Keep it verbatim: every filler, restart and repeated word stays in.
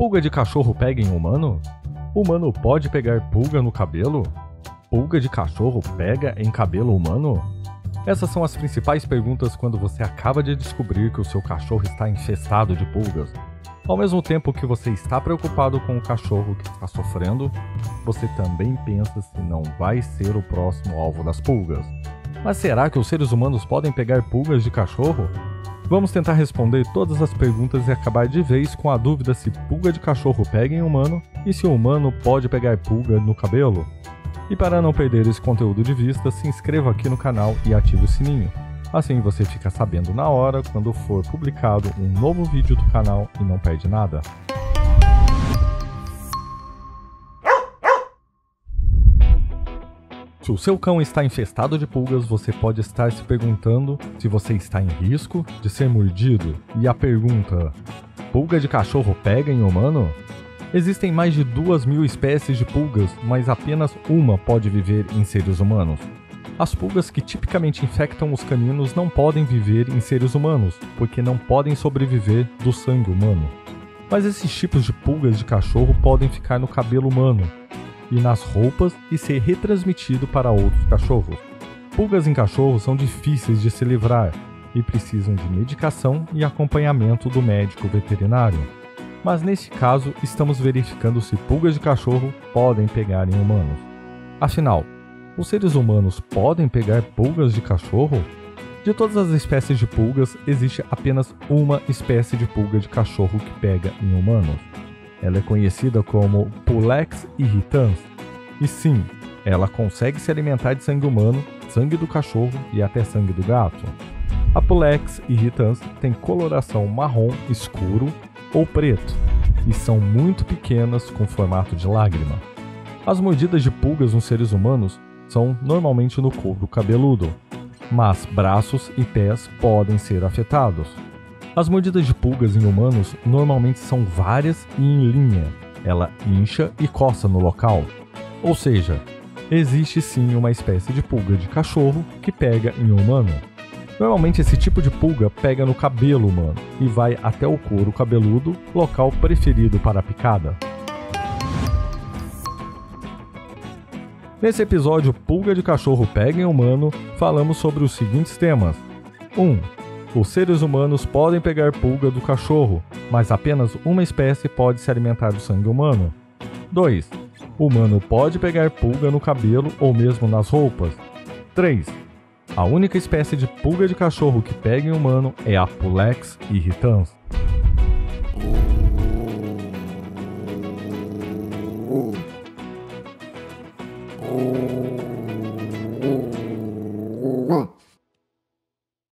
Pulga de cachorro pega em humano? Humano pode pegar pulga no cabelo? Pulga de cachorro pega em cabelo humano? Essas são as principais perguntas quando você acaba de descobrir que o seu cachorro está infestado de pulgas. Ao mesmo tempo que você está preocupado com o cachorro que está sofrendo, você também pensa se não vai ser o próximo alvo das pulgas. Mas será que os seres humanos podem pegar pulgas de cachorro? Vamos tentar responder todas as perguntas e acabar de vez com a dúvida se pulga de cachorro pega em humano e se o humano pode pegar pulga no cabelo. E para não perder esse conteúdo de vista, se inscreva aqui no canal e ative o sininho. Assim você fica sabendo na hora quando for publicado um novo vídeo do canal e não perde nada. Se o seu cão está infestado de pulgas, você pode estar se perguntando se você está em risco de ser mordido. E a pergunta, pulga de cachorro pega em humano? Existem mais de duas mil espécies de pulgas, mas apenas uma pode viver em seres humanos. As pulgas que tipicamente infectam os caninos não podem viver em seres humanos, porque não podem sobreviver do sangue humano. Mas esses tipos de pulgas de cachorro podem ficar no cabelo humano e nas roupas e ser retransmitido para outros cachorros. Pulgas em cachorro são difíceis de se livrar e precisam de medicação e acompanhamento do médico veterinário. Mas neste caso, estamos verificando se pulgas de cachorro podem pegar em humanos. Afinal, os seres humanos podem pegar pulgas de cachorro? De todas as espécies de pulgas, existe apenas uma espécie de pulga de cachorro que pega em humanos. Ela é conhecida como Pulex irritans. E sim, ela consegue se alimentar de sangue humano, sangue do cachorro e até sangue do gato. A Pulex irritans tem coloração marrom escuro ou preto e são muito pequenas com formato de lágrima. As mordidas de pulgas nos seres humanos são normalmente no couro cabeludo, mas braços e pés podem ser afetados. As mordidas de pulgas em humanos normalmente são várias e em linha, ela incha e coça no local. Ou seja, existe sim uma espécie de pulga de cachorro que pega em humano. Normalmente esse tipo de pulga pega no cabelo humano e vai até o couro cabeludo, local preferido para a picada. Nesse episódio Pulga de Cachorro Pega em Humano, falamos sobre os seguintes temas. um. Os seres humanos podem pegar pulga do cachorro, mas apenas uma espécie pode se alimentar do sangue humano. dois. O humano pode pegar pulga no cabelo ou mesmo nas roupas. três. A única espécie de pulga de cachorro que pega em humano é a Pulex irritans.